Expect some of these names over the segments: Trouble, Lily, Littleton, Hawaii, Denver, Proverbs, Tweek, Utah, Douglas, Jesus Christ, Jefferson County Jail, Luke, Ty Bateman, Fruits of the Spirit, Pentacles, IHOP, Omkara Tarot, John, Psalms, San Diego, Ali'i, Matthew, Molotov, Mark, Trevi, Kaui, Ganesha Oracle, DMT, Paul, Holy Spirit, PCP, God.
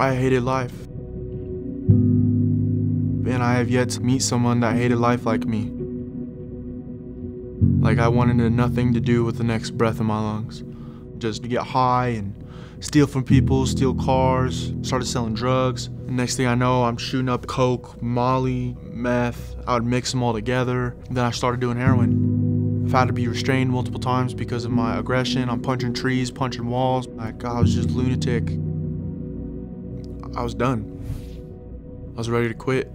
I hated life. And I have yet to meet someone that hated life like me. Like I wanted nothing to do with the next breath in my lungs. Just to get high and steal from people, steal cars, started selling drugs. And next thing I know, I'm shooting up coke, molly, meth. I would mix them all together. Then I started doing heroin. I've had to be restrained multiple times because of my aggression. I'm punching trees, punching walls. Like I was just a lunatic. I was done. I was ready to quit.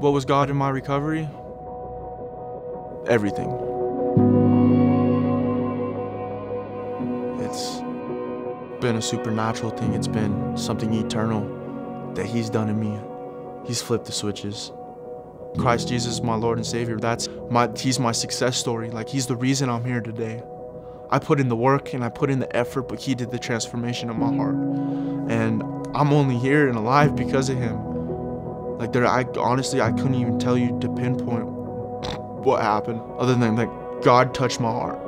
What was God in my recovery? Everything. It's been a supernatural thing. It's been something eternal that he's done in me. He's flipped the switches. Christ Jesus, my Lord and Savior, he's my success story. Like, he's the reason I'm here today. I put in the work and I put in the effort, but he did the transformation of my heart. And I'm only here and alive because of him. Like, I honestly couldn't even tell you to pinpoint what happened, other than like God touched my heart.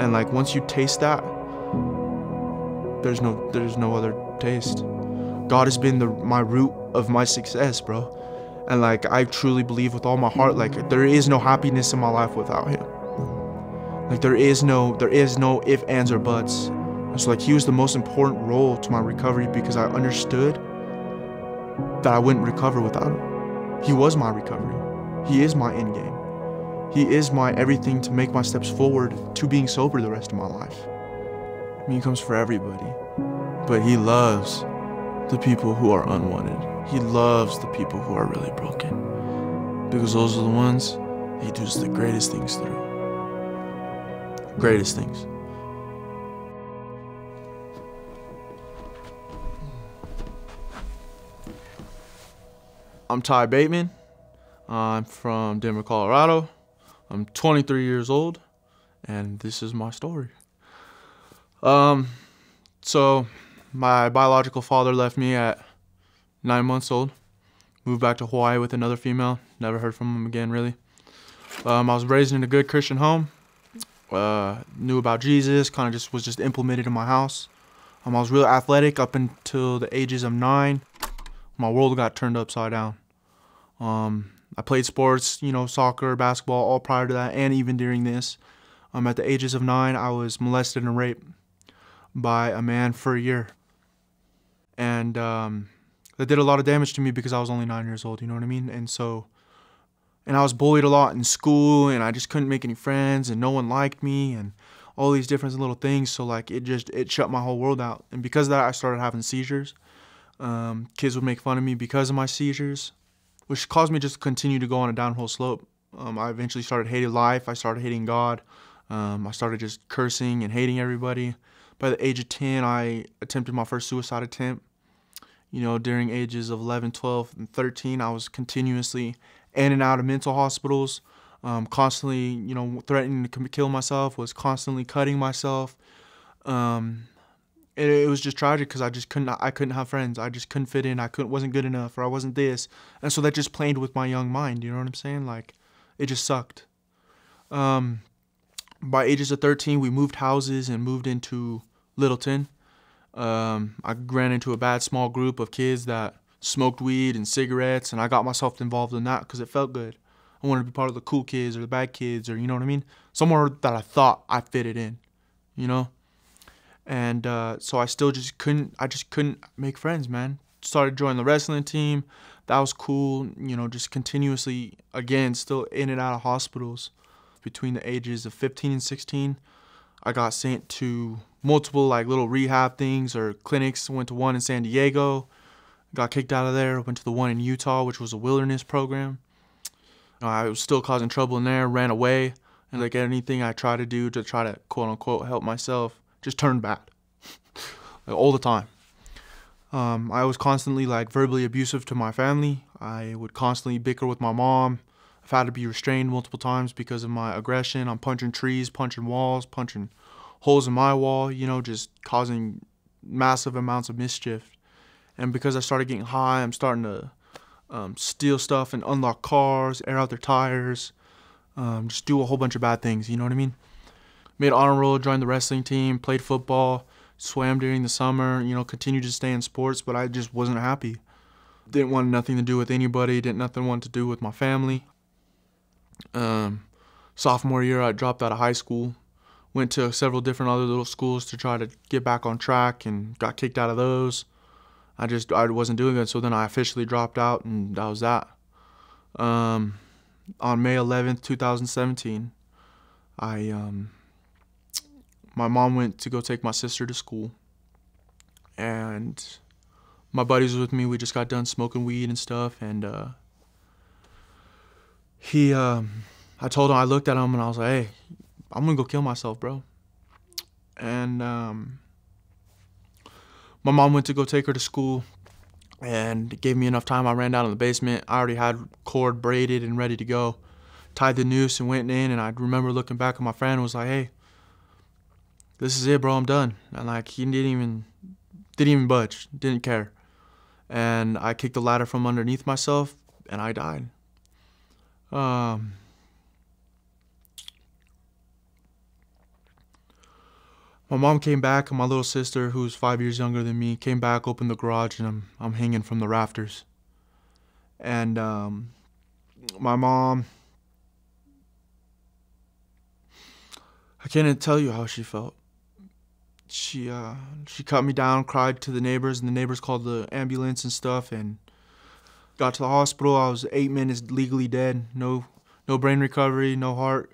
And like once you taste that, there's no other taste. God has been my root of my success, bro. And like I truly believe with all my heart, like there is no happiness in my life without him. Like there is no ifs, ands, or buts. And so like he was the most important role to my recovery, because I understood that I wouldn't recover without him. He was my recovery. He is my end game. He is my everything to make my steps forward to being sober the rest of my life. I mean, he comes for everybody, but he loves the people who are unwanted. He loves the people who are really broken, because those are the ones he does the greatest things through. Greatest things. I'm Ty Bateman. I'm from Denver, Colorado. I'm 23 years old, and this is my story. So my biological father left me at 9 months old, moved back to Hawaii with another female, never heard from him again, really. I was raised in a good Christian home, knew about Jesus, kind of was just implemented in my house. I was real athletic up until the ages of 9. My world got turned upside down. I played sports, you know, soccer, basketball, all prior to that, and even during this. At the ages of 9, I was molested and raped by a man for a year. And that did a lot of damage to me because I was only 9 years old, you know what I mean? And I was bullied a lot in school, and I just couldn't make any friends, and no one liked me, and all these different little things. So like, it shut my whole world out. And because of that, I started having seizures. Kids would make fun of me because of my seizures, which caused me just to continue to go on a downhill slope. I eventually started hating life. I started hating God. I started just cursing and hating everybody. By the age of 10, I attempted my first suicide attempt. You know, during ages of 11, 12, and 13, I was continuously in and out of mental hospitals, constantly, you know, threatening to kill myself, was constantly cutting myself. It was just tragic because I couldn't have friends. I just couldn't fit in. I wasn't good enough, or I wasn't this. And so that just played with my young mind, you know what I'm saying? Like, it just sucked. By ages of 13, we moved houses and moved into Littleton. I ran into a bad small group of kids that smoked weed and cigarettes, and I got myself involved in that because it felt good. I wanted to be part of the cool kids or the bad kids, or you know what I mean? Somewhere that I thought I fitted in, you know? And so I still just couldn't, make friends, man. Started joining the wrestling team. That was cool, you know, just continuously, again, still in and out of hospitals. Between the ages of 15 and 16, I got sent to multiple like little rehab things or clinics. Went to one in San Diego, got kicked out of there. Went to the one in Utah, which was a wilderness program. I was still causing trouble in there, ran away. And like anything I tried to do to try to quote unquote help myself, just turned bad, like, all the time. I was constantly like verbally abusive to my family. I would constantly bicker with my mom. I've had to be restrained multiple times because of my aggression. I'm punching trees, punching walls, punching holes in my wall, you know, just causing massive amounts of mischief. And because I started getting high, I'm starting to steal stuff and unlock cars, air out their tires, just do a whole bunch of bad things, you know what I mean? Made honor roll, joined the wrestling team, played football, swam during the summer, you know, continued to stay in sports, but I just wasn't happy. Didn't want nothing to do with anybody, didn't nothing want to do with my family. Sophomore year, I dropped out of high school. Went to several different other little schools to try to get back on track and got kicked out of those. I wasn't doing good, so then I officially dropped out, and that was that. On May 11th, 2017, my mom went to go take my sister to school, and my buddies was with me. We just got done smoking weed and stuff, and I told him, I looked at him, and I was like, hey, I'm gonna go kill myself, bro. And my mom went to go take her to school and it gave me enough time. I ran down in the basement. I already had cord braided and ready to go. Tied the noose and went in, and I remember looking back at my friend and was like, hey, this is it, bro, I'm done. And like, he didn't even budge, didn't care. And I kicked the ladder from underneath myself and I died. My mom came back, and my little sister, who's 5 years younger than me, came back, opened the garage, and I'm hanging from the rafters. And my mom, I can't tell you how she felt. She cut me down, cried to the neighbors, and the neighbors called the ambulance and stuff, and got to the hospital. I was 8 minutes legally dead, no brain recovery, no heart,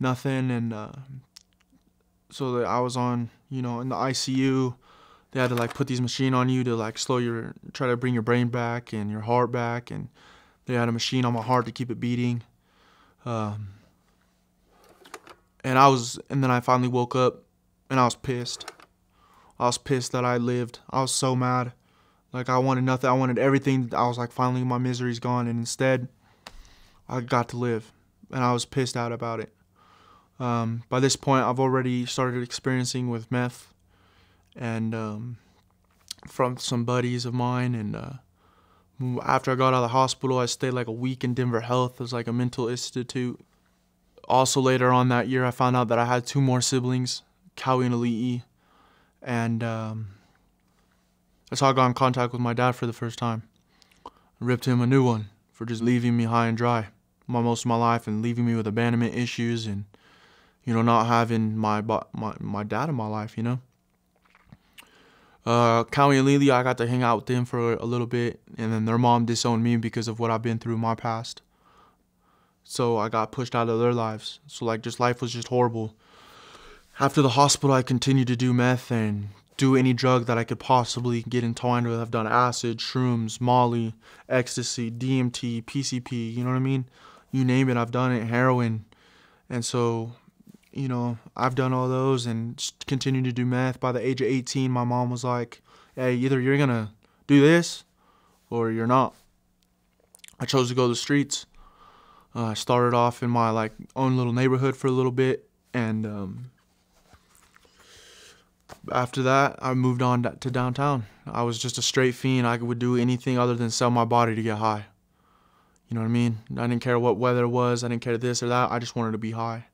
nothing, and so that I was on, you know, in the ICU. They had to like put these machine on you to like try to bring your brain back and your heart back. And they had a machine on my heart to keep it beating. And then I finally woke up and I was pissed. I was pissed that I lived. I was so mad. Like, I wanted nothing. I wanted everything. I was like, finally my misery's gone. And instead I got to live, and I was pissed out about it. By this point, I've already started experiencing with meth and from some buddies of mine. And after I got out of the hospital, I stayed like a week in Denver Health. It was like a mental institute. Also later on that year, I found out that I had two more siblings, Kaui and Ali'i. And that's how I got in contact with my dad for the first time. I ripped him a new one for just leaving me high and dry most of my life and leaving me with abandonment issues and, you know, not having my dad in my life, you know. Kaui and Lily, I got to hang out with them for a little bit, and then their mom disowned me because of what I've been through in my past. So I got pushed out of their lives. So like, just life was just horrible. After the hospital, I continued to do meth and do any drug that I could possibly get entwined with. I've done acid, shrooms, molly, ecstasy, DMT, PCP, you know what I mean? You name it, I've done it, heroin. And so, you know, I've done all those and continued to do meth. By the age of 18, my mom was like, hey, either you're going to do this or you're not. I chose to go to the streets. I started off in my like own little neighborhood for a little bit. And after that, I moved on to downtown. I was just a straight fiend. I would do anything other than sell my body to get high. You know what I mean? I didn't care what weather it was. I didn't care this or that. I just wanted to be high.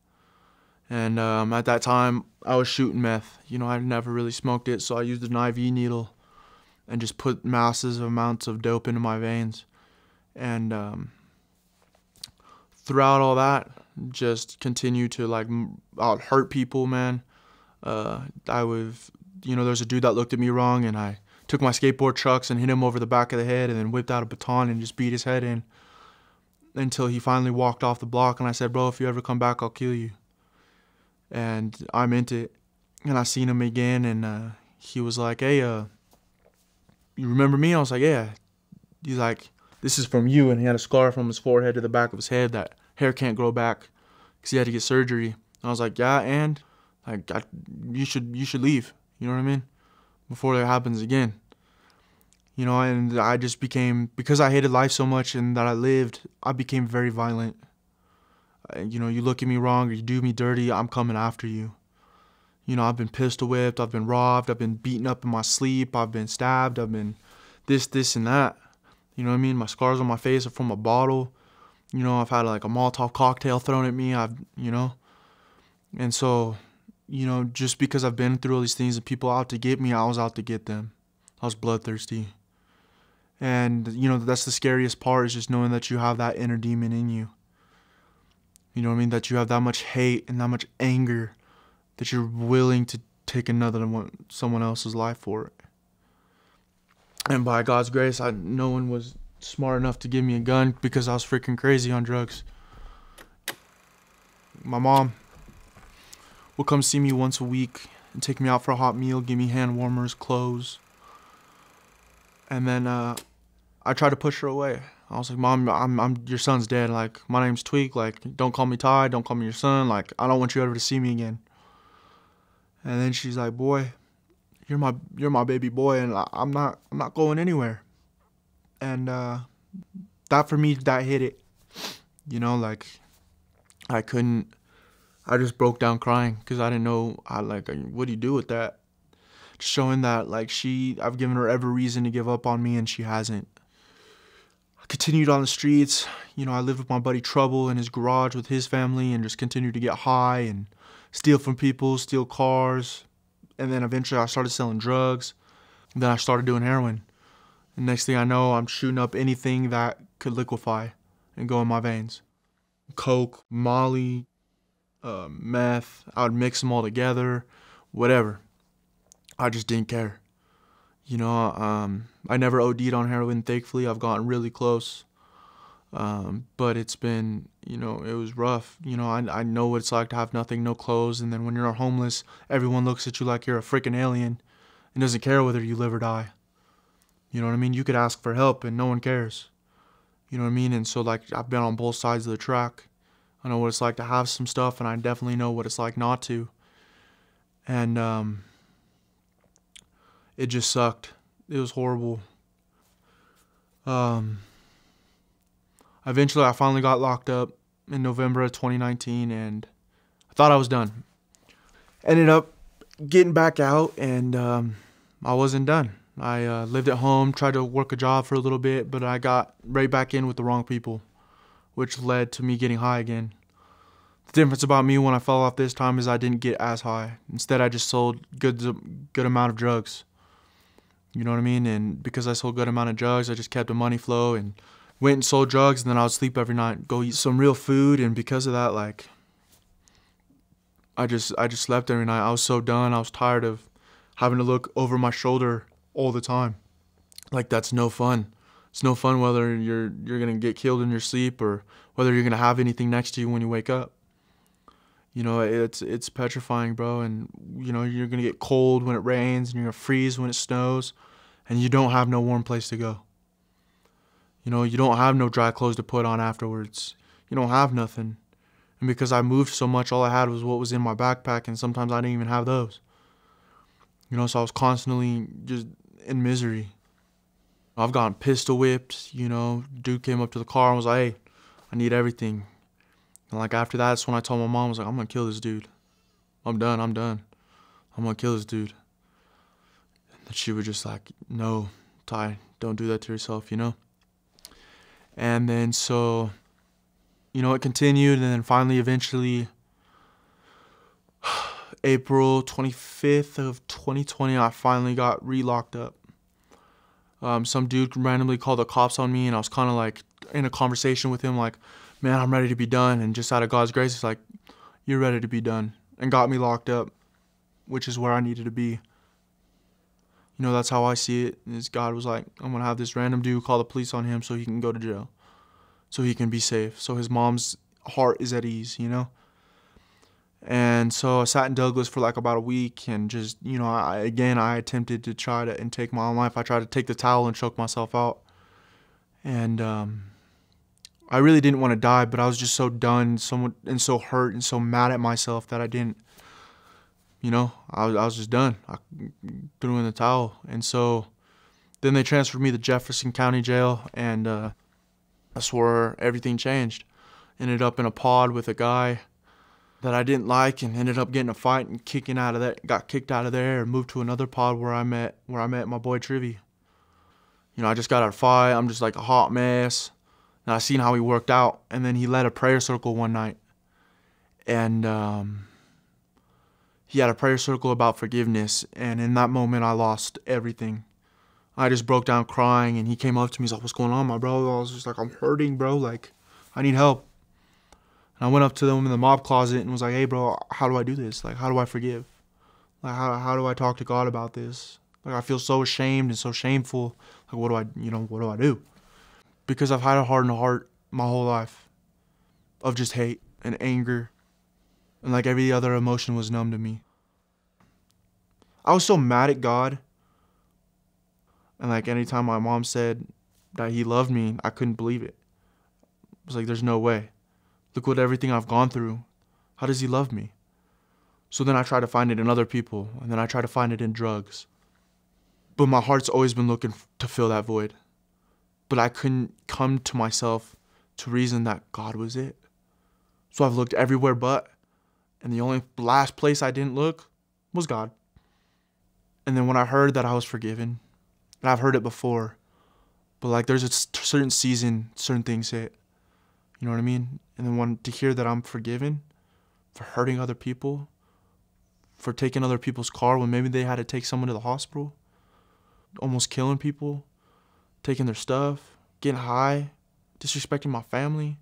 And at that time, I was shooting meth. You know, I never really smoked it, so I used an IV needle and just put massive amounts of dope into my veins. And throughout all that, just continue to, like, I'd hurt people, man. I was, you know, there's a dude that looked at me wrong, and I took my skateboard trucks and hit him over the back of the head and then whipped out a baton and just beat his head in until he finally walked off the block. And I said, bro, if you ever come back, I'll kill you. And I meant it. And I seen him again, and he was like, hey, you remember me? I was like, yeah. He's like, this is from you. And he had a scar from his forehead to the back of his head. That hair can't grow back because he had to get surgery. And I was like, yeah, and? Like, you should leave, you know what I mean? Before that happens again. You know, and I just became, because I hated life so much and that I lived, I became very violent. You know, you look at me wrong or you do me dirty, I'm coming after you. You know, I've been pistol whipped, I've been robbed, I've been beaten up in my sleep, I've been stabbed, I've been this and that. You know what I mean? My scars on my face are from a bottle. You know, I've had like a Molotov cocktail thrown at me, you know. And so, you know, just because I've been through all these things and people out to get me, I was out to get them. I was bloodthirsty. And, you know, that's the scariest part, is just knowing that you have that inner demon in you. You know what I mean? That you have that much hate and that much anger that you're willing to take another one, someone else's life for it. And by God's grace, no one was smart enough to give me a gun because I was freaking crazy on drugs. My mom would come see me once a week and take me out for a hot meal, give me hand warmers, clothes. And then I tried to push her away. I was like, Mom, your son's dead. Like, my name's Tweek. Like, don't call me Ty. Don't call me your son. Like, I don't want you ever to see me again. And then she's like, boy, you're my baby boy, and I'm not going anywhere. And that, for me, that hit it. You know, like, I just broke down crying because I didn't know, what do you do with that? Showing that, like, I've given her every reason to give up on me, and she hasn't. I continued on the streets. You know, I lived with my buddy Trouble in his garage with his family and just continued to get high and steal from people, steal cars. And then eventually I started selling drugs. And then I started doing heroin. And next thing I know, I'm shooting up anything that could liquefy and go in my veins. Coke, Molly, meth, I would mix them all together, whatever. I just didn't care. You know, I never OD'd on heroin, thankfully. I've gotten really close. But it's been, you know, it was rough. You know, I know what it's like to have nothing, no clothes. And then when you're homeless, everyone looks at you like you're a freaking alien and doesn't care whether you live or die. You know what I mean? You could ask for help and no one cares. You know what I mean? And so, like, I've been on both sides of the track. I know what it's like to have some stuff, and I definitely know what it's like not to. And, it just sucked. It was horrible. Eventually, I finally got locked up in November of 2019, and I thought I was done. Ended up getting back out, and I wasn't done. I lived at home, tried to work a job for a little bit, but I got right back in with the wrong people, which led to me getting high again. The difference about me when I fell off this time is I didn't get as high. Instead, I just sold good amount of drugs. You know what I mean? And because I sold a good amount of drugs, I just kept a money flow and went and sold drugs, and then I would sleep every night, go eat some real food, and because of that, like, I just slept every night. I was so done. I was tired of having to look over my shoulder all the time. Like, that's no fun. It's no fun whether you're gonna get killed in your sleep or whether you're gonna have anything next to you when you wake up. You know, it's petrifying, bro, and, you know, you're going to get cold when it rains, and you're going to freeze when it snows, and you don't have no warm place to go. You know, you don't have no dry clothes to put on afterwards. You don't have nothing. And because I moved so much, all I had was what was in my backpack, and sometimes I didn't even have those. You know, so I was constantly just in misery. I've gotten pistol whipped, you know. Dude came up to the car and was like, hey, I need everything. And, like, after that, that's when I told my mom, I was like, I'm going to kill this dude. I'm done. I'm going to kill this dude. And then she was just like, no, Ty, don't do that to yourself, you know? And then so, you know, it continued. And then finally, eventually, April 25th of 2020, I finally got re-locked up. Some dude randomly called the cops on me, and I was kind of, like, in a conversation with him, like, man, I'm ready to be done. And just out of God's grace, it's like, you're ready to be done. And got me locked up, which is where I needed to be. You know, that's how I see it. Is God was like, I'm going to have this random dude call the police on him so he can go to jail, so he can be safe, so his mom's heart is at ease, you know? And so I sat in Douglas for like about a week, and just, you know, I attempted to try to take my own life. I tried to take the towel and choke myself out. And, I really didn't want to die, but I was just so done and so hurt and so mad at myself that I didn't, you know, I was just done. I threw in the towel. And so then they transferred me to Jefferson County Jail, and that's where everything changed. Ended up in a pod with a guy that I didn't like and ended up getting a fight and got kicked out of there and moved to another pod where I met my boy Trevi. You know, I just got out of a fight. I'm just like a hot mess. And I seen how he worked out. And then he led a prayer circle one night. And he had a prayer circle about forgiveness. And in that moment, I lost everything. I just broke down crying. And he came up to me. He's like, "What's going on, my bro?" I was just like, "I'm hurting, bro. Like, I need help." And I went up to them in the mob closet and was like, "Hey, bro, how do I do this? Like, how do I forgive? Like, how do I talk to God about this? Like, I feel so ashamed and so shameful. Like, what do I do?" Because I've had a hardened heart my whole life of just hate and anger. And like every other emotion was numb to me. I was so mad at God. And like anytime my mom said that he loved me, I couldn't believe it. I was like, there's no way. Look what everything I've gone through. How does he love me? So then I try to find it in other people. And then I try to find it in drugs. But my heart's always been looking to fill that void. But I couldn't come to myself to reason that God was it. So I've looked everywhere but, and the only last place I didn't look was God. And then when I heard that I was forgiven, and I've heard it before, but like there's a certain season, certain things hit, you know what I mean? And then to hear that I'm forgiven for hurting other people, for taking other people's car when maybe they had to take someone to the hospital, almost killing people, taking their stuff, getting high, disrespecting my family,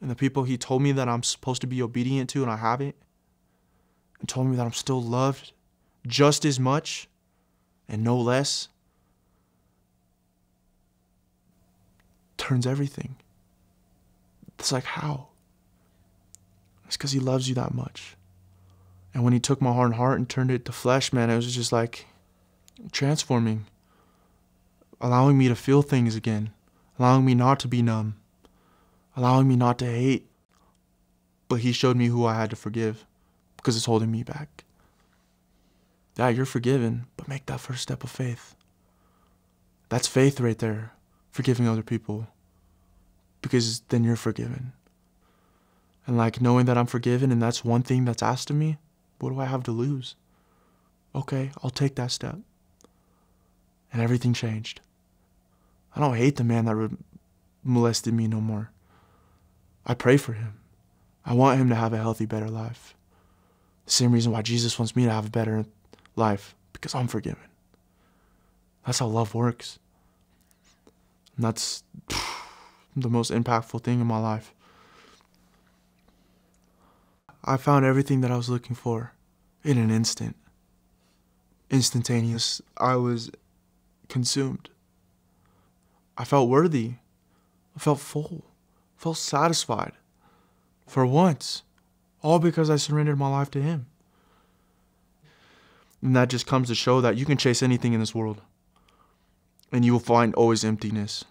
and the people he told me that I'm supposed to be obedient to and I haven't, and told me that I'm still loved just as much and no less, turns everything. It's like, how? It's because he loves you that much. And when he took my hardened heart and turned it to flesh, man, it was just like transforming, allowing me to feel things again, allowing me not to be numb, allowing me not to hate. But he showed me who I had to forgive because it's holding me back. Yeah, you're forgiven, but make that first step of faith. That's faith right there, forgiving other people, because then you're forgiven. And like knowing that I'm forgiven and that's one thing that's asked of me, what do I have to lose? Okay, I'll take that step. And everything changed. I don't hate the man that molested me no more. I pray for him. I want him to have a healthy, better life. The same reason why Jesus wants me to have a better life, because I'm forgiven. That's how love works. And that's the most impactful thing in my life. I found everything that I was looking for in an instant. Instantaneous. I was consumed. I felt worthy. I felt full. I felt satisfied. For once. All because I surrendered my life to him. And that just comes to show that you can chase anything in this world. And you will find always emptiness.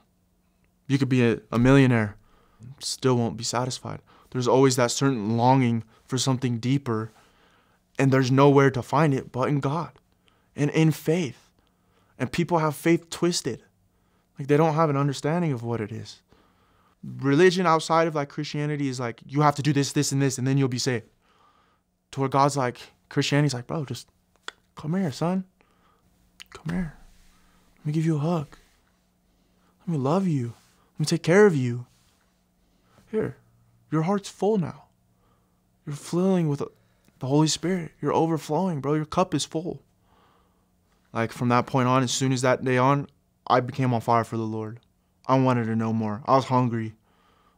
You could be a millionaire. Still won't be satisfied. There's always that certain longing for something deeper. And there's nowhere to find it but in God. And in faith. And people have faith twisted. Like they don't have an understanding of what it is. Religion outside of like Christianity is like, you have to do this, this, and this, and then you'll be saved. To where God's like, Christianity's like, bro, just come here, son. Come here. Let me give you a hug. Let me love you. Let me take care of you. Here, your heart's full now. You're filling with the Holy Spirit. You're overflowing, bro. Your cup is full. Like from that point on, as soon as that day on, I became on fire for the Lord. I wanted to know more. I was hungry.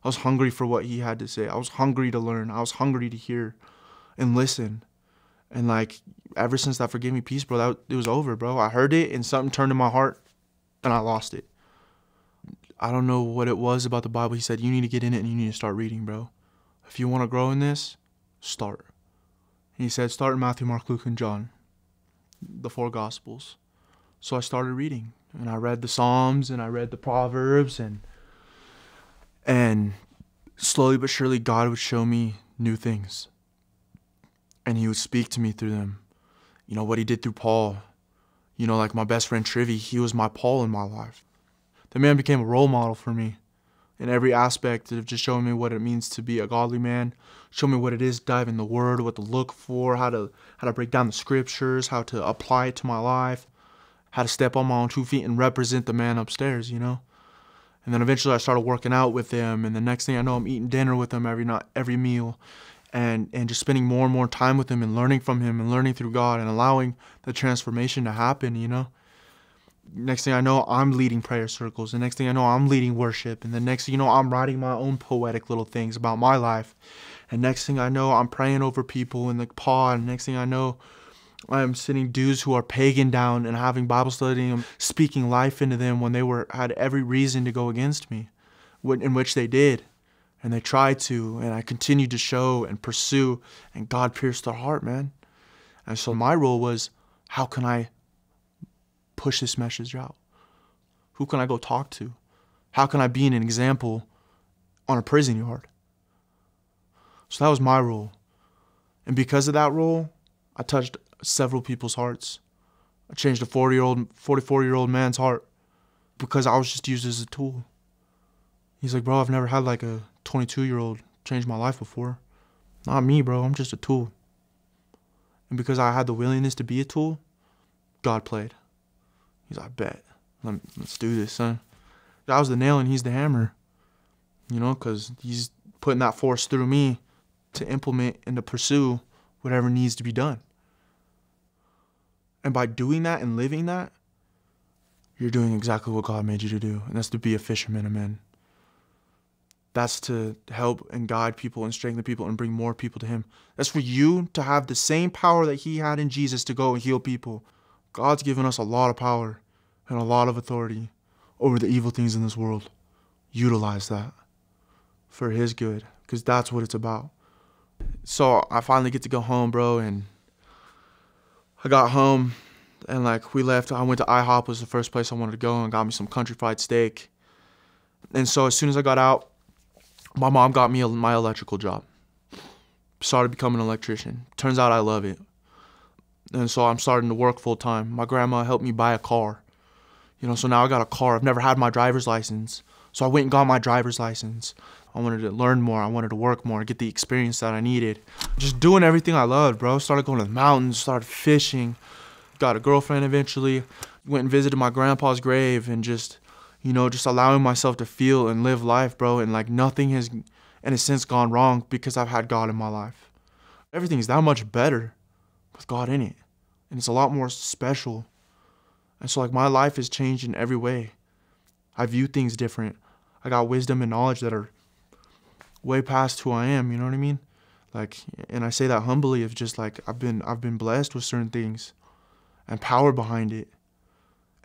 I was hungry for what he had to say. I was hungry to learn. I was hungry to hear and listen. And like ever since that Forgive Me piece, bro, it was over, bro. I heard it and something turned in my heart and I lost it. I don't know what it was about the Bible. He said, you need to get in it and you need to start reading, bro. If you want to grow in this, start. And he said, start in Matthew, Mark, Luke, and John. The four Gospels. So I started reading and I read the Psalms and I read the Proverbs and slowly but surely God would show me new things and he would speak to me through them. You know, what he did through Paul, you know, like my best friend Trevi, he was my Paul in my life. The man became a role model for me in every aspect of just showing me what it means to be a godly man. Show me what it is, dive in the Word, what to look for, how to break down the Scriptures, how to apply it to my life, how to step on my own two feet and represent the man upstairs, you know? And then eventually I started working out with him, and the next thing I know I'm eating dinner with him every meal, and just spending more and more time with him and learning from him and learning through God and allowing the transformation to happen, you know? Next thing I know, I'm leading prayer circles. The next thing I know, I'm leading worship. And the next thing you know, I'm writing my own poetic little things about my life. And next thing I know, I'm praying over people in the pod. And next thing I know, I'm sitting dudes who are pagan down and having Bible study and speaking life into them when they had every reason to go against me, in which they did. And they tried to, and I continued to show and pursue, and God pierced their heart, man. And so my role was, how can I push this message out? Who can I go talk to? How can I be an example on a prison yard? So that was my role. And because of that role, I touched several people's hearts. I changed a 44-year-old man's heart because I was just used as a tool. He's like, bro, I've never had like a 22-year-old change my life before. Not me, bro, I'm just a tool. And because I had the willingness to be a tool, God played. He's like, I bet. Let's do this, son. I was the nail and he's the hammer, you know, because he's putting that force through me to implement and to pursue whatever needs to be done. And by doing that and living that, you're doing exactly what God made you to do, and that's to be a fisherman of men. That's to help and guide people and strengthen people and bring more people to Him. That's for you to have the same power that He had in Jesus to go and heal people. God's given us a lot of power and a lot of authority over the evil things in this world. Utilize that for His good, because that's what it's about. So I finally get to go home, bro, and I got home, and like we left. I went to IHOP, was the first place I wanted to go, and got me some country fried steak. And so as soon as I got out, my mom got me my electrical job. Started becoming an electrician. Turns out I love it. And so I'm starting to work full time. My grandma helped me buy a car. You know, so now I got a car. I've never had my driver's license. So I went and got my driver's license. I wanted to learn more. I wanted to work more, get the experience that I needed. Just doing everything I loved, bro. Started going to the mountains, started fishing. Got a girlfriend eventually. Went and visited my grandpa's grave and just, you know, just allowing myself to feel and live life, bro. And like nothing has, in a sense, gone wrong because I've had God in my life. Everything's that much better with God in it. And it's a lot more special. And so like my life has changed in every way. I view things different. I got wisdom and knowledge that are way past who I am, you know what I mean? Like, and I say that humbly of just like, I've been blessed with certain things and power behind it.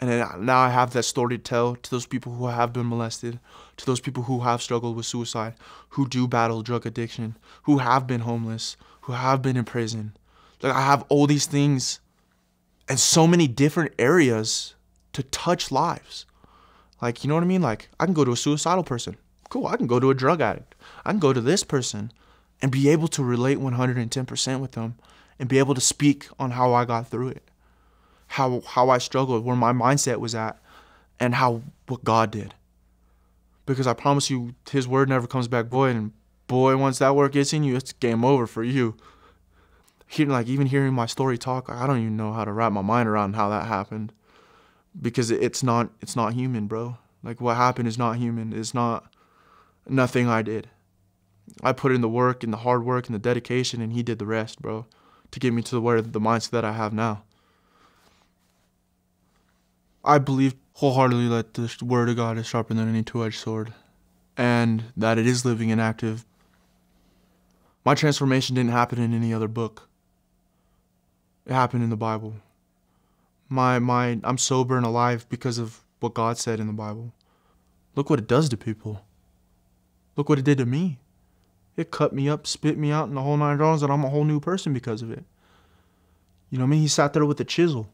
And then now I have that story to tell to those people who have been molested, to those people who have struggled with suicide, who do battle drug addiction, who have been homeless, who have been in prison. Like I have all these things and so many different areas to touch lives. Like, you know what I mean? Like I can go to a suicidal person. Cool, I can go to a drug addict. I can go to this person and be able to relate 110% with them and be able to speak on how I got through it, how I struggled, where my mindset was at, and what God did. Because I promise you, His word never comes back void, and boy, once that word gets in you, it's game over for you. Even hearing my story talk, I don't even know how to wrap my mind around how that happened, because it's not human, bro. Like what happened is not human. It's not nothing I did. I put in the work and the hard work and the dedication, and He did the rest, bro, to get me to the mindset that I have now. I believe wholeheartedly that the word of God is sharper than any two-edged sword, and that it is living and active. My transformation didn't happen in any other book. It happened in the Bible. I'm sober and alive because of what God said in the Bible. Look what it does to people. Look what it did to me. It cut me up, spit me out, and the whole nine yards, and I'm a whole new person because of it. You know what I mean? He sat there with a chisel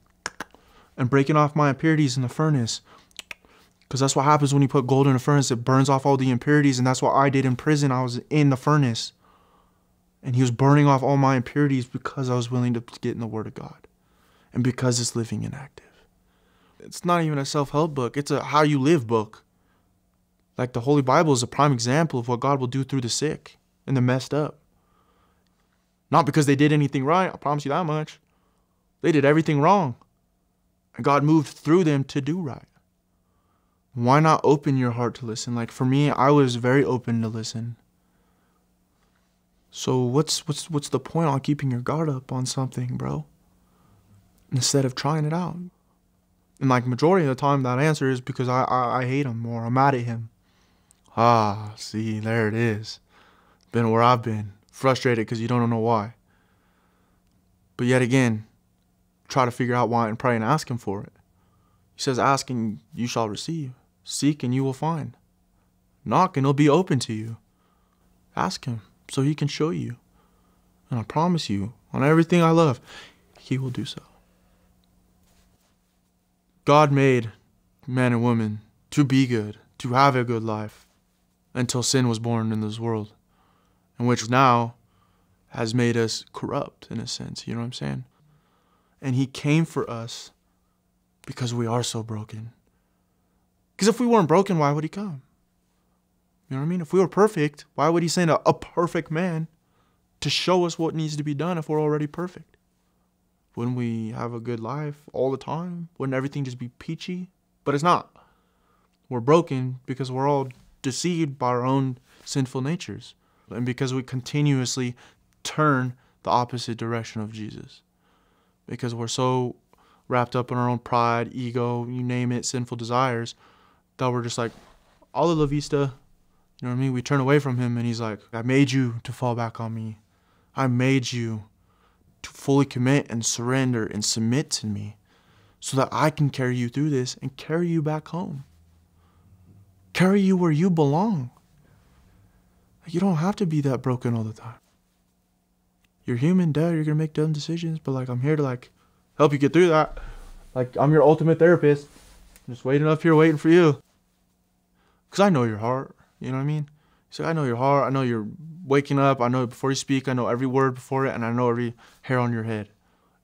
and breaking off my impurities in the furnace. Because that's what happens when you put gold in a furnace. It burns off all the impurities, and that's what I did in prison. I was in the furnace. And He was burning off all my impurities because I was willing to get in the Word of God. And because it's living and active. It's not even a self-help book. It's a how you live book. Like, the Holy Bible is a prime example of what God will do through the sick and the messed up. Not because they did anything right, I promise you that much. They did everything wrong, and God moved through them to do right. Why not open your heart to listen? Like, for me, I was very open to listen. So what's the point on keeping your guard up on something, bro? Instead of trying it out. And like, majority of the time that answer is because I hate him or I'm mad at him. Ah, see, there it is. Been where I've been. Frustrated because you don't know why. But yet again, try to figure out why and pray and ask him for it. He says, ask and you shall receive. Seek and you will find. Knock and it'll be open to you. Ask him so he can show you. And I promise you, on everything I love, he will do so. God made man and woman to be good, to have a good life, until sin was born in this world, and which now has made us corrupt in a sense, you know what I'm saying? And he came for us because we are so broken. Because if we weren't broken, why would he come? You know what I mean? If we were perfect, why would he send a perfect man to show us what needs to be done if we're already perfect? Wouldn't we have a good life all the time? Wouldn't everything just be peachy? But it's not. We're broken because we're all deceived by our own sinful natures, and because we continuously turn the opposite direction of Jesus. Because we're so wrapped up in our own pride, ego, you name it, sinful desires, that we're just like, "Hola la vista," you know what I mean? We turn away from him and he's like, I made you to fall back on me. I made you to fully commit and surrender and submit to me so that I can carry you through this and carry you back home. Carry you where you belong. You don't have to be that broken all the time. You're human, duh, you're gonna make dumb decisions, but like, I'm here to like help you get through that. Like, I'm your ultimate therapist. I'm just waiting up here waiting for you. 'Cause I know your heart, you know what I mean? So I know your heart, I know you're waking up, I know before you speak, I know every word before it, and I know every hair on your head.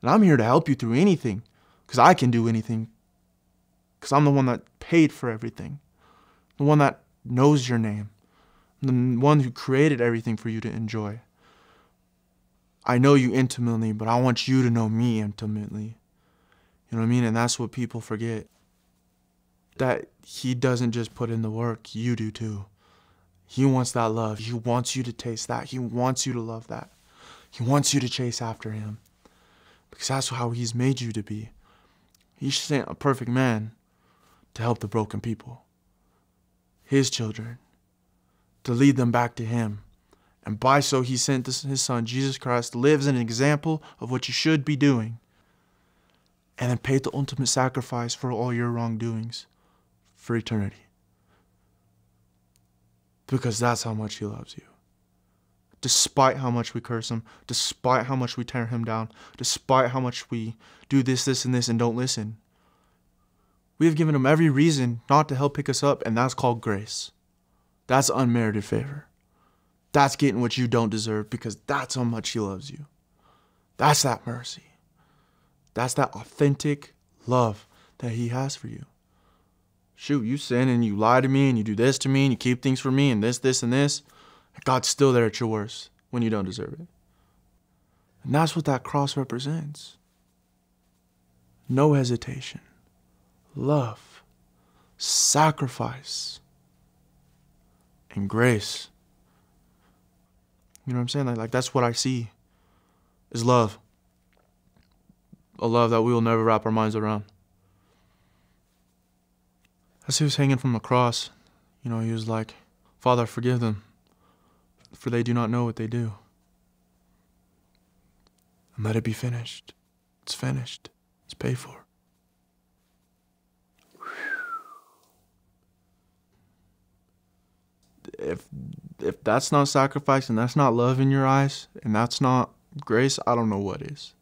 And I'm here to help you through anything, because I can do anything, because I'm the one that paid for everything, the one that knows your name, the one who created everything for you to enjoy. I know you intimately, but I want you to know me intimately. You know what I mean? And that's what people forget, that he doesn't just put in the work, you do too. He wants that love. He wants you to taste that. He wants you to love that. He wants you to chase after him, because that's how he's made you to be. He sent a perfect man to help the broken people, his children, to lead them back to him. And by so he sent his son, Jesus Christ, lives an example of what you should be doing, and then paid the ultimate sacrifice for all your wrongdoings for eternity. Because that's how much he loves you. Despite how much we curse him, despite how much we tear him down, despite how much we do this, this, and this and don't listen, we have given him every reason not to help pick us up, and that's called grace. That's unmerited favor. That's getting what you don't deserve, because that's how much he loves you. That's that mercy. That's that authentic love that he has for you. Shoot, you sin and you lie to me and you do this to me and you keep things from me and this, this, and this. God's still there at your worst when you don't deserve it. And that's what that cross represents. No hesitation. Love. Sacrifice. And grace. You know what I'm saying? Like that's what I see is love. A love that we will never wrap our minds around. As he was hanging from the cross, you know, he was like, "Father, forgive them, for they do not know what they do. And let it be finished. It's finished. It's paid for." If that's not sacrifice, and that's not love in your eyes, and that's not grace, I don't know what is.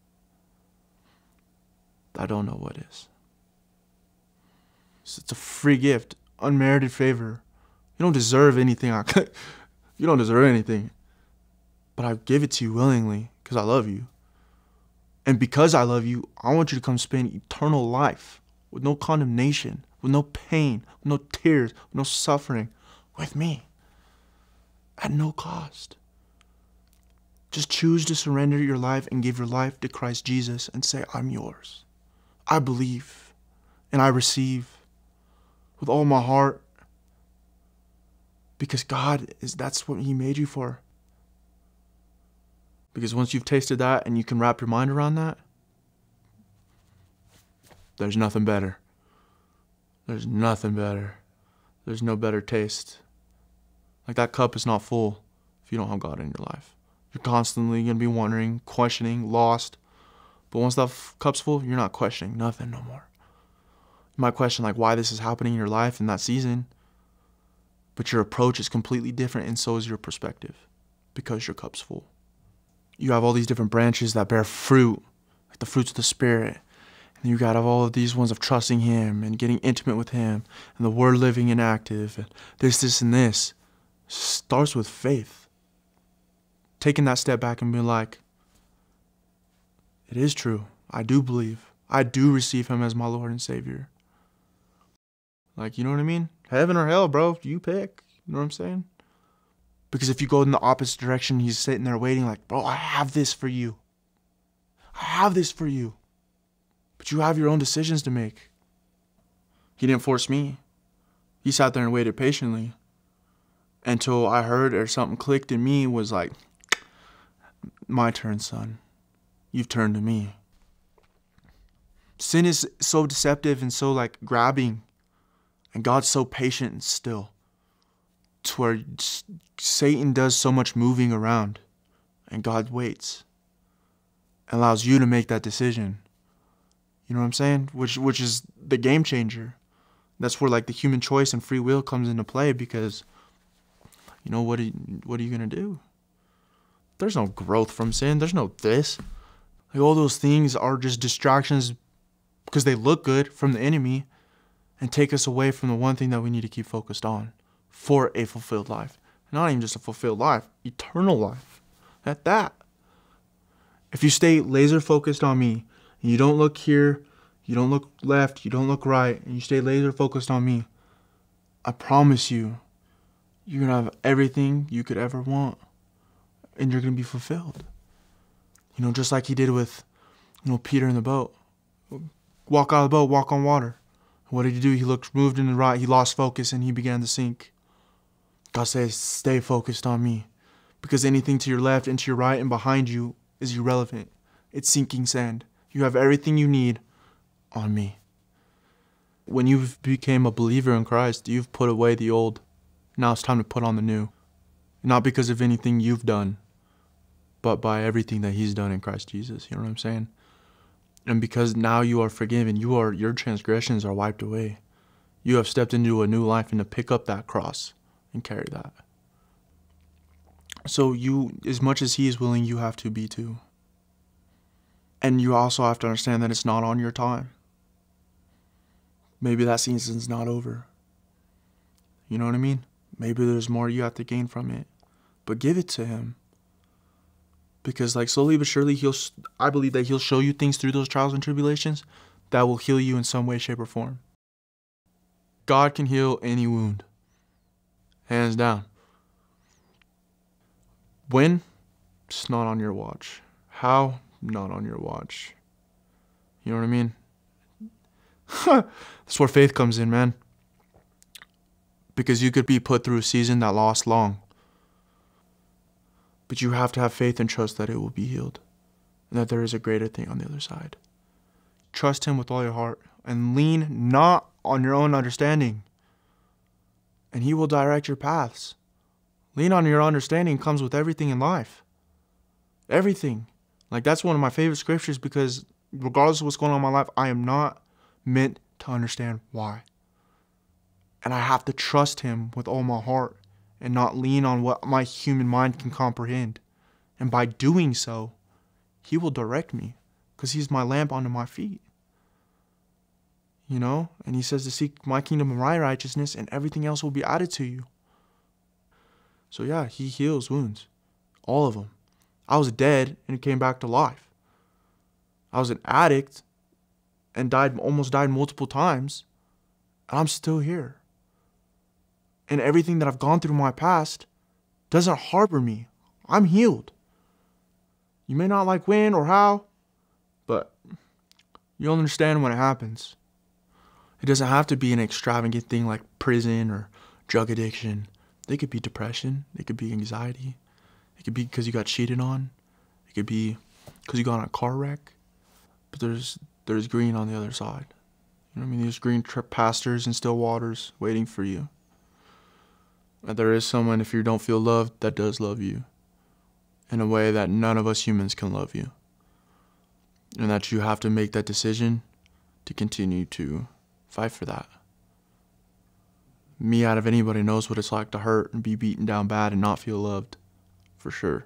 I don't know what is. It's a free gift, unmerited favor. You don't deserve anything. You don't deserve anything. But I give it to you willingly because I love you. And because I love you, I want you to come spend eternal life with no condemnation, with no pain, with no tears, with no suffering. with me at no cost. Just choose to surrender your life and give your life to Christ Jesus and say, I'm yours. I believe and I receive with all my heart, because God is, that's what he made you for. Because once you've tasted that and you can wrap your mind around that, there's nothing better. There's nothing better. There's no better taste. Like, that cup is not full if you don't have God in your life. You're constantly gonna be wondering, questioning, lost. But once that cup's full, you're not questioning nothing no more. You might question like why this is happening in your life in that season, but your approach is completely different, and so is your perspective, because your cup's full. You have all these different branches that bear fruit, like the fruits of the Spirit. And you got all of these ones of trusting him and getting intimate with him and the word living and active and this and this. Starts with faith. Taking that step back and being like, it is true. I do believe. I do receive him as my Lord and Savior. Like, you know what I mean? Heaven or hell, bro, you pick. You know what I'm saying? Because if you go in the opposite direction, he's sitting there waiting like, bro, I have this for you. I have this for you. But you have your own decisions to make. He didn't force me. He sat there and waited patiently until I heard or something clicked in me, was like, my turn, son. You've turned to me. Sin is so deceptive and so like grabbing, and God's so patient and still, to where Satan does so much moving around and God waits and allows you to make that decision. You know what I'm saying? Which is the game changer. That's where like the human choice and free will comes into play, because, you know, what are you gonna do? There's no growth from sin. There's no this. Like, all those things are just distractions because they look good from the enemy and take us away from the one thing that we need to keep focused on for a fulfilled life. Not even just a fulfilled life, eternal life at that. If you stay laser focused on me, you don't look here, you don't look left, you don't look right, and you stay laser focused on me, I promise you, you're gonna have everything you could ever want, and you're gonna be fulfilled. You know, just like he did with, you know, Peter in the boat. Walk out of the boat, walk on water. What did he do? He looked, moved in the right, he lost focus, and he began to sink. God says, stay focused on me, because anything to your left and to your right and behind you is irrelevant. It's sinking sand. You have everything you need on me. When you became a believer in Christ, you've put away the old. Now it's time to put on the new. Not because of anything you've done, but by everything that he's done in Christ Jesus. You know what I'm saying? And because now you are forgiven, your transgressions are wiped away. You have stepped into a new life, and to pick up that cross and carry that. So you, as much as he is willing, you have to be too. And you also have to understand that it's not on your time. Maybe that season's not over. You know what I mean? Maybe there's more you have to gain from it. But give it to him. Because like, slowly but surely, I believe that he'll show you things through those trials and tribulations that will heal you in some way, shape, or form. God can heal any wound. Hands down. When? It's not on your watch. How? Not on your watch. You know what I mean? That's where faith comes in, man. Because you could be put through a season that lasts long. But you have to have faith and trust that it will be healed, and that there is a greater thing on the other side. Trust him with all your heart and lean not on your own understanding, and he will direct your paths. Lean on your understanding comes with everything in life. Everything. Like, that's one of my favorite scriptures, because regardless of what's going on in my life, I am not meant to understand why. And I have to trust him with all my heart and not lean on what my human mind can comprehend. And by doing so, he will direct me, because he's my lamp unto my feet. You know? And he says to seek my kingdom and my righteousness, and everything else will be added to you. So yeah, he heals wounds. All of them. I was dead and came back to life. I was an addict and died, almost died multiple times, and I'm still here. and everything that I've gone through in my past doesn't harbor me. I'm healed. You may not like when or how, but you'll understand when it happens. It doesn't have to be an extravagant thing like prison or drug addiction. It could be depression. It could be anxiety. It could be because you got cheated on. It could be because you got in a car wreck. But there's green on the other side. You know what I mean? There's green pastures and still waters waiting for you. And there is someone, if you don't feel loved, that does love you in a way that none of us humans can love you. And that you have to make that decision to continue to fight for that. Me out of anybody knows what it's like to hurt and be beaten down bad and not feel loved, for sure.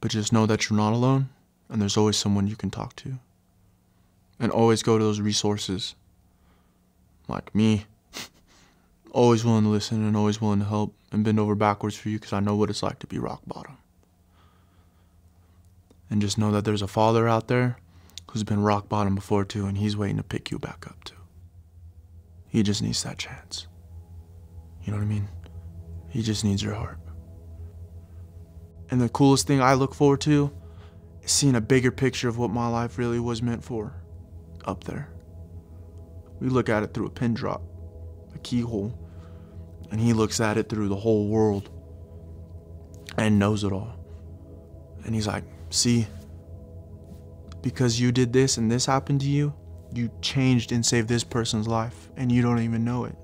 But just know that you're not alone, and there's always someone you can talk to. And always go to those resources, like me. Always willing to listen and always willing to help and bend over backwards for you, because I know what it's like to be rock bottom. And just know that there's a father out there who's been rock bottom before too, and he's waiting to pick you back up too. He just needs that chance. You know what I mean? He just needs your heart. And the coolest thing I look forward to is seeing a bigger picture of what my life really was meant for up there. We look at it through a pin drop, a keyhole, and he looks at it through the whole world and knows it all. And he's like, see, because you did this and this happened to you, you changed and saved this person's life, and you don't even know it.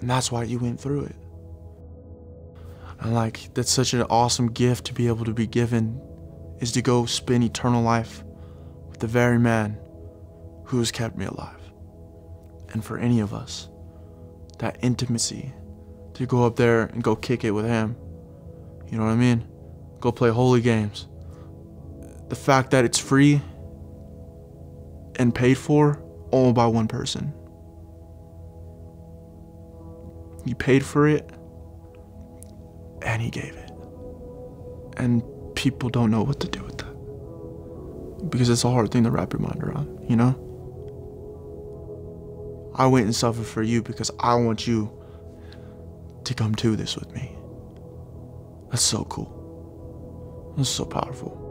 And that's why you went through it. And like, that's such an awesome gift to be able to be given, is to go spend eternal life with the very man who has kept me alive. And for any of us, that intimacy, to go up there and go kick it with him. You know what I mean? Go play holy games. The fact that it's free and paid for all by one person. He paid for it, and he gave it. And people don't know what to do with that, because it's a hard thing to wrap your mind around, you know? I went and suffered for you because I want you to come to this with me. That's so cool. That's so powerful.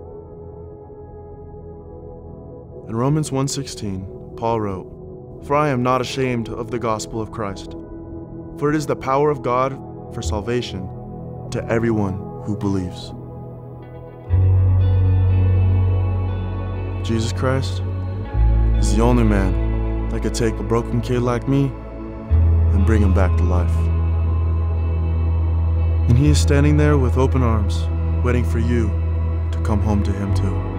In Romans 1:16, Paul wrote, "For I am not ashamed of the gospel of Christ, for it is the power of God for salvation to everyone who believes." Jesus Christ is the only man that could take a broken kid like me and bring him back to life. And he is standing there with open arms, waiting for you to come home to him too.